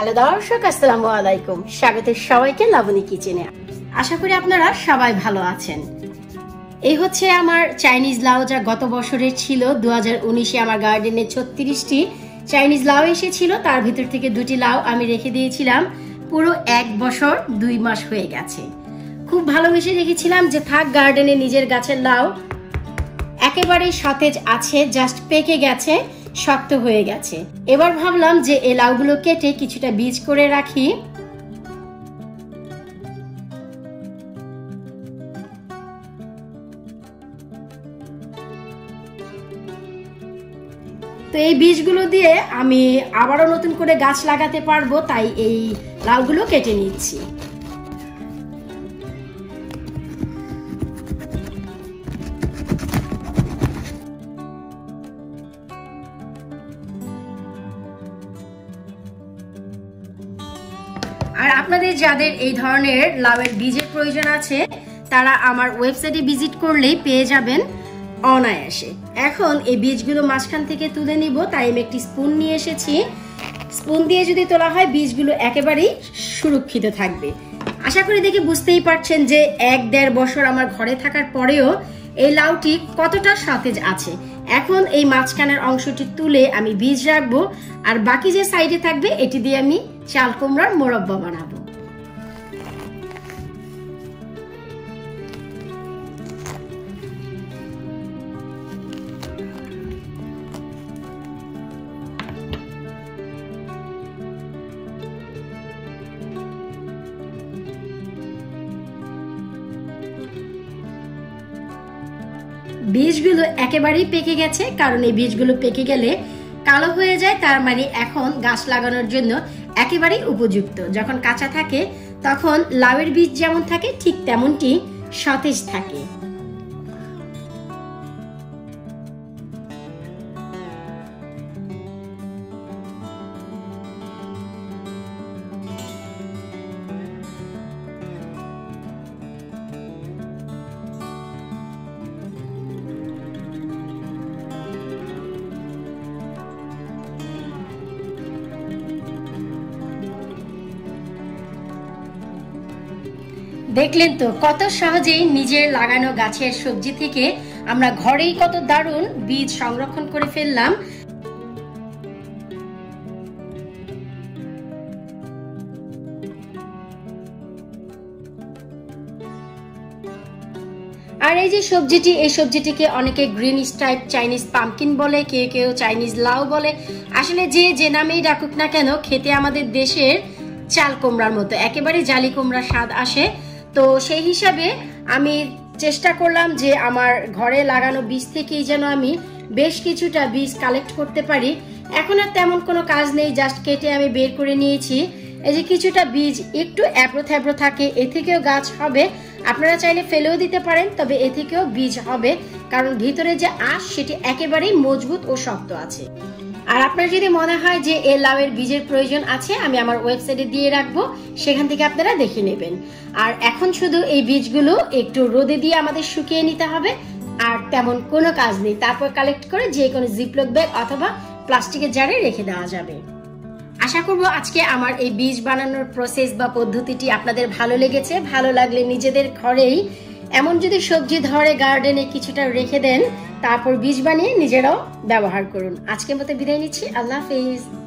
Hello दर्शक अस्सलामु आलैकुम स्वागत सबाइके लावणी किचेने। आशा करी आपनारा सबाई भालो आছেন। এই হচ্ছে আমার চাইনিজ লাউ যা গত বছরের ছিল 2019 এ আমার গার্ডেনে 36টি চাইনিজ লাউ এসেছিল, তার ভিতর থেকে দুটি লাউ আমি রেখে দিয়েছিলাম। পুরো এক বছর 2 মাস হয়ে গেছে। খুব ভালোবেসে রেখেছিলাম যে থাক গার্ডেনে নিজের গাছের লাউ একেবারে সতেজ আছে, জাস্ট পেকে গেছে, শক্ত হয়ে গেছে। এবার ভাবলাম যে এই লাউগুলো কেটে কিছুটা বীজ করে রাখি। তো এই বীজগুলো দিয়ে আমি আবারও নতুন করে গাছ লাগাতে পারবো, তাই এই লাউগুলো কেটে নিচ্ছি। আর আপনাদের যাদের এই ধরনের লাউয়ের বীজের প্রয়োজন আছে তারা আমার ওয়েবসাইটে ভিজিট করলেই পেয়ে যাবেন অনায়াসে। এখন এই বীজগুলো মাঝখান থেকে তুলে নিব, তাই আমি একটি স্পুন নিয়ে এসেছি। স্পুন দিয়ে যদি তোলা হয় বীজগুলো একেবারেই সুরক্ষিত থাকবে। আশা করি দেখে বুঝতেই পারছেন যে 1-1.5 বছর আমার ঘরে থাকার পরেও এই লাউটি কতটা সতেজ আছে। এখন এই মাঝখানের অংশটি তুলে আমি বীজ রাখবো, আর বাকি যে সাইডে থাকবে এটি দিয়ে আমি চাল কুমড়ার মোরব্বা বানাবো। বীজগুলো একেবারেই পেকে গেছে, কারণ এই বীজগুলো পেকে গেলে কালো হয়ে যায়। তার মানে এখন গাছ লাগানোর জন্য একেবারেই উপযুক্ত। যখন কাঁচা থাকে তখন লাউয়ের বীজ যেমন থাকে ঠিক তেমনটি সতেজ থাকে। দেখলেন তো কত সহজেই নিজের লাগানো গাছের সবজি থেকে আমরা ঘরেই কত দারুণ বীজ সংরক্ষণ করে ফেললাম। আর এই যে সবজিটি, এই সবজিটিকে অনেকে গ্রিন স্ট্রাইপ চাইনিজ পাম্পকিন বলে, কেউ কেউ চাইনিজ লাউ বলে। আসলে যে নামেই ডাকুক না কেন খেতে আমাদের দেশের চাল কুমড়ার মতো একেবারে জালি কুমড়া স্বাদ আসে। তো সেই হিসাবে আমি চেষ্টা করলাম যে আমার ঘরে লাগানো বীজ থেকেই যেন আমি বেশ কিছুটা বীজ কালেক্ট করতে পারি। এখন আর তেমন কোনো কাজ নেই, জাস্ট কেটে আমি বের করে নিয়েছি। এই যে কিছুটা বীজ একটু অ্যাপ্রো থ্যাপ্রো থাকে, এ থেকেও গাছ হবে। আপনারা চাইলে ফেলেও দিতে পারেন, তবে এ থেকেও বীজ হবে, কারণ ভিতরে যে আঁশ সেটি একেবারেই মজবুত ও শক্ত আছে। আর আপনার যদি মনে হয় যে এই লাউয়ের বীজের প্রয়োজন আছে, আমি আমার ওয়েবসাইটে দিয়ে রাখবো, সেখান থেকে আপনারা দেখে নেবেন। আর এখন শুধু এই বীজগুলো একটু রোদে দিয়ে আমাদের শুকিয়ে নিতে হবে, আর তেমন কোনো কাজ নেই। তারপর কালেক্ট করে যে কোনো জিপলক ব্যাগ অথবা প্লাস্টিকের জারে রেখে দেওয়া যাবে। আশা করব আজকে আমার এই বীজ বানানোর প্রসেস বা পদ্ধতিটি আপনাদের ভালো লেগেছে। ভালো লাগলে নিজেদের ঘরেই এমন যদি সবজি ধরে গার্ডেনে কিছুটা রেখে দেন, তারপর বীজ বানিয়ে নিজেরাও ব্যবহার করুন। আজকের মতো বিদায় নিচ্ছি, আল্লাহ হাফেজ।